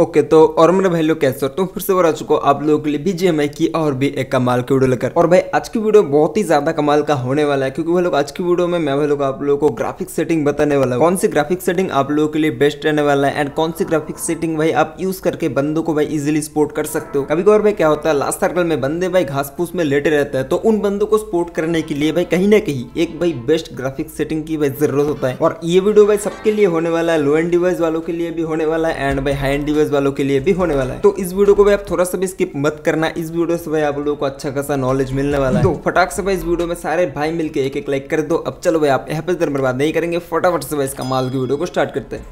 Okay तो और मेरा भाई लोग कैसे हो, तो फिर से बार आ चुका हूं आप लोगों के लिए बीजीएमआई की और भी एक कमाल की वीडियो लेकर। और भाई आज की वीडियो बहुत ही ज्यादा कमाल का होने वाला है, क्योंकि भाई लोग आज की वीडियो में मैं भाई लोग आप लोगों को ग्राफिक सेटिंग बताने वाला हूं। कौन सी ग्राफिक सेटिंग आप लोगों के लिए बेस्ट रहने वाला है एंड कौन सी ग्राफिक सेटिंग भाई आप यूज करके बंदों को भाई इजिली सपोर्ट कर सकते हो। कभी कभार भाई क्या होता है, लास्ट सर्कल में बंदे भाई घास फूस में लेटे रहते हैं, तो उन बंदों को सपोर्ट करने के लिए भाई कहीं ना कहीं एक भाई बेस्ट ग्राफिक सेटिंग की भाई जरूरत होता है। और ये वीडियो भाई सबके लिए होने वाला है, लो एंड डिवाइस वालों के लिए भी होने वाला है एंड भाई हाई एंड वालों के लिए भी होने वाला है। तो इस वीडियो को भाई आप थोड़ा सा भी स्किप मत करना, इस वीडियो से भाई आप लोगों को अच्छा खासा नॉलेज मिलने वाला है। तो फटाक से भाई इस वीडियो में सारे भाई मिलके एक एक लाइक कर दो। अब चलो भाई आप यहाँ पे बर्बाद नहीं करेंगे, फटाफट से भाई इस कमाल की वीडियो को स्टार्ट करते हैं।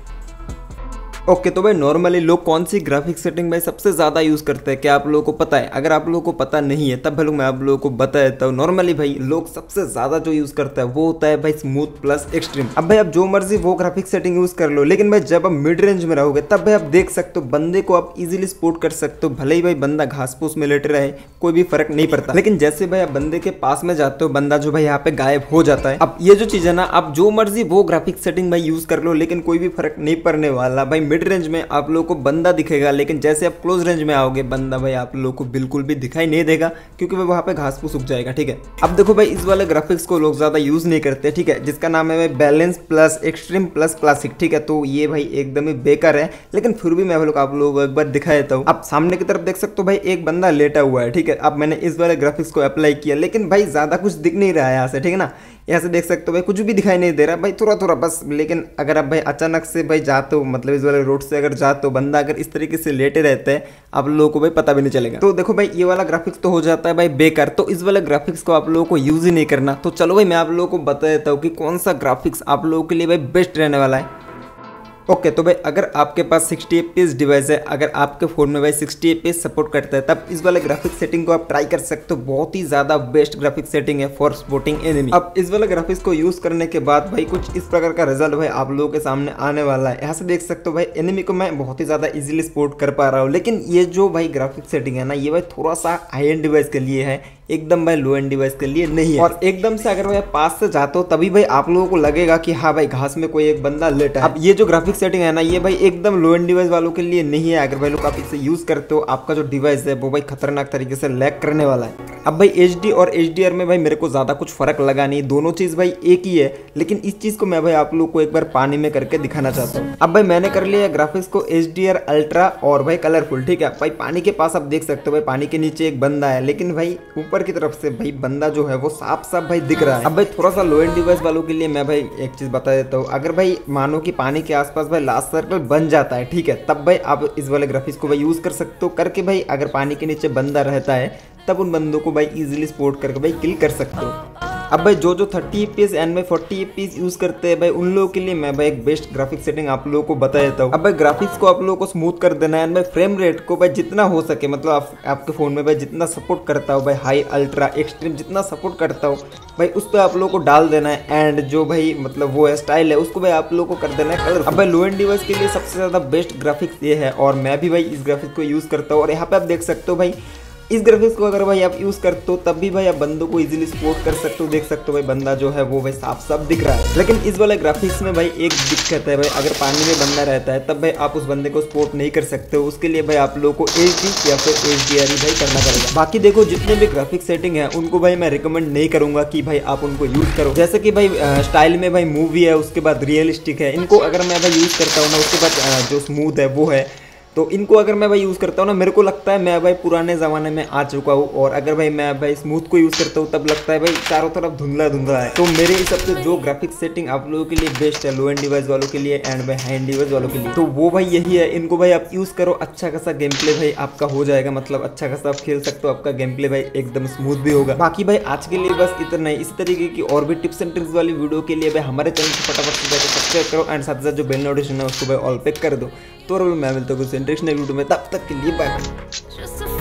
ओके तो भाई नॉर्मली लोग कौन सी ग्राफिक सेटिंग भाई सबसे ज़्यादा यूज़ करते हैं, क्या आप लोगों को पता है? अगर आप लोगों को पता नहीं है तब भाई मैं आप लोगों को बता देता हूँ। नॉर्मली भाई लोग सबसे ज़्यादा जो यूज़ करता है वो होता है भाई स्मूथ प्लस एक्सट्रीम। अब भाई आप जो मर्जी वो ग्राफिक सेटिंग यूज़ कर लो, लेकिन भाई जब आप मिड रेंज में रहोगे तब भाई आप देख सकते हो बंदे को आप ईजिली सपोर्ट कर सकते हो। भले ही भाई बंदा घास फूस में लेटे रहे, कोई भी फर्क नहीं पड़ता, लेकिन जैसे भाई आप बंदे के पास में जाते हो बंदा जो भाई यहाँ पे गायब हो जाता है। अब ये जो चीज़ है ना, आप जो मर्जी वो ग्राफिक सेटिंग भाई यूज़ कर लो लेकिन कोई भी फर्क नहीं पड़ने वाला। भाई मिड रेंज में आप लोगों को बंदा दिखेगा, लेकिन जैसे आप क्लोज रेंज में आओगे बंदा भाई आप लोगों को बिल्कुल भी दिखाई नहीं देगा, क्योंकि भाई वहाँ पे घास फूस उग जाएगा। ठीक है, अब देखो भाई इस वाले ग्राफिक्स को लोग ज़्यादा यूज़ नहीं करते, ठीक है, जिसका नाम है भाई balance plus extreme plus classic. ठीक है, तो ये भाई एकदम ही बेकार है, लेकिन फिर भी मैं आप लोगों को एक बार दिखा देता हूँ। आप सामने की तरफ देख सकते हो भाई एक बंदा लेटा हुआ है। ठीक है, अब मैंने इस वाले ग्राफिक्स को अप्लाई किया, लेकिन भाई ज़्यादा कुछ दिख नहीं रहा है यहाँ से। ठीक है ना, यहाँ से देख सकते हो भाई कुछ भी दिखाई नहीं दे रहा भाई, थोड़ा थोड़ा बस। लेकिन अगर आप भाई अचानक से भाई जाते हो, मतलब इस वाले रोड से अगर जाते हो, बंदा अगर इस तरीके से लेटे रहते हैं आप लोगों को भाई पता भी नहीं चलेगा। तो देखो भाई ये वाला ग्राफिक्स तो हो जाता है भाई बेकार, तो इस वाले ग्राफिक्स को आप लोगों को यूज़ ही नहीं करना। तो चलो भाई मैं आप लोगों को बता देता हूँ कि कौन सा ग्राफिक्स आप लोगों के लिए भाई बेस्ट रहने वाला है। ओके तो भाई अगर आपके पास 60 FPS डिवाइस है, अगर आपके फ़ोन में भाई 60 FPS सपोर्ट करता है, तब इस वाले ग्राफिक सेटिंग को आप ट्राई कर सकते हो। बहुत ही ज़्यादा बेस्ट ग्राफिक सेटिंग है फॉर सपोर्टिंग एनिमी। अब इस वाले ग्राफिक्स को यूज़ करने के बाद भाई कुछ इस प्रकार का रिजल्ट भाई आप लोगों के सामने आने वाला है। यहाँ से देख सकते हो भाई एनिमी को मैं बहुत ही ज़्यादा ईजिली सपोर्ट कर पा रहा हूँ, लेकिन ये जो भाई ग्राफिक सेटिंग है ना, ये भाई थोड़ा सा हाई एंड डिवाइस के लिए है, एकदम भाई लो एंड डिवाइस के लिए नहीं है। और एकदम से अगर भाई पास से जाते हो तभी भाई आप लोगों को लगेगा कि हाँ भाई घास में कोई एक बंदा लेटा है। अब ये जो ग्राफिक सेटिंग है ना, ये भाई एकदम लो एंड डिवाइस वालों के लिए नहीं है। अगर भाई लोग आप इसे यूज़ करते हो, आपका जो डिवाइस है वो भाई खतरनाक तरीके से लैग करने वाला है। अब भाई HD और HDR में भाई मेरे को ज़्यादा कुछ फर्क लगा नहीं, दोनों चीज़ भाई एक ही है, लेकिन इस चीज़ को मैं भाई आप लोग को एक बार पानी में करके दिखाना चाहता हूँ। अब भाई मैंने कर लिया ग्राफिक्स को HDR अल्ट्रा और भाई कलरफुल। ठीक है, भाई पानी के पास आप देख सकते हो भाई पानी के नीचे एक बंदा है, लेकिन भाई ऊपर की तरफ से भाई बंदा जो है वो साफ साफ भाई दिख रहा है। अब भाई थोड़ा सा लो एंड डिवाइस वालों के लिए मैं भाई एक चीज़ बता देता हूँ। अगर भाई मानो कि पानी के आसपास भाई लास्ट सर्कल बन जाता है, ठीक है, तब भाई आप इस वाले ग्राफिक्स को भाई यूज़ कर सकते हो करके। भाई अगर पानी के नीचे बंदा रहता है तब उन बंदों को भाई इजीली सपोर्ट करके भाई किल कर सकते हो। अब भाई जो जो 30 FPS एंड भाई 40 FPS यूज़ करते हैं भाई उन लोगों के लिए मैं भाई एक बेस्ट ग्राफिक सेटिंग आप लोगों को बता देता हूँ। अब भाई ग्राफिक्स को आप लोगों को स्मूथ कर देना है एंड भाई फ्रेम रेट को भाई जितना हो सके, मतलब आपके फ़ोन में भाई जितना सपोर्ट करता हो भाई हाई अल्ट्रा एक्सट्रीम जितना सपोर्ट करता हो भाई उस पर आप लोगों को डाल देना है। एंड जो भाई मतलब वो है स्टाइल है उसको भाई आप लोगों को कर देना है कलर। अब भाई लो एंड डिवाइस के लिए सबसे ज़्यादा बेस्ट ग्राफिक्स ये है, और मैं भी भाई इस ग्राफिक्स को यूज़ करता हूँ। और यहाँ पर आप देख सकते हो भाई इस ग्राफिक्स को अगर भाई आप यूज़ करते हो तब भी भाई आप बंदों को इजीली सपोर्ट कर सकते हो। देख सकते हो भाई बंदा जो है वो भाई साफ साफ दिख रहा है, लेकिन इस वाले ग्राफिक्स में भाई एक दिक्कत है भाई, अगर पानी में बंदा रहता है तब भाई आप उस बंदे को सपोर्ट नहीं कर सकते हो। उसके लिए भाई आप लोगों को HD या फिर HDR ही भाई करना पड़ेगा। बाकी देखो जितने भी ग्राफिक सेटिंग है उनको भाई मैं रिकमेंड नहीं करूँगा कि भाई आप उनको यूज़ करो। जैसे कि भाई स्टाइल में भाई मूवी है, उसके बाद रियलिस्टिक है, इनको अगर मैं भाई यूज़ करता हूँ ना, उसके बाद जो स्मूथ है वो है, तो इनको अगर मैं भाई यूज़ करता हूँ ना, मेरे को लगता है मैं भाई पुराने ज़माने में आ चुका हूँ। और अगर भाई मैं भाई स्मूथ को यूज़ करता हूँ तब लगता है भाई चारों तरफ धुंधला धुंधला है। तो मेरे हिसाब से जो ग्राफिक सेटिंग आप लोगों के लिए बेस्ट है लो एंड डिवाइस वालों के लिए एंड भाई हाई एंड डिवाइस वालों के लिए, तो वो भाई यही है। इनको भाई आप यूज़ करो, अच्छा खासा गेम प्ले भाई आपका हो जाएगा, मतलब अच्छा खासा आप खेल सकते हो, आपका गेम प्ले भाई एकदम स्मूथ भी होगा। बाकी भाई आज के लिए बस इतना ही। इस तरीके की और भी टिप्स एंड ट्रिक्स वाली वीडियो के लिए भाई हमारे चैनल को फटाफट से जाकर सब्सक्राइब करो एंड साथ साथ जो बेल नोटिफिकेशन है उसको भाई ऑल पे कर दो। तो मैं मिलता हूँ इंटरेस्टिंग वीडियो में, तब तक के लिए बाय।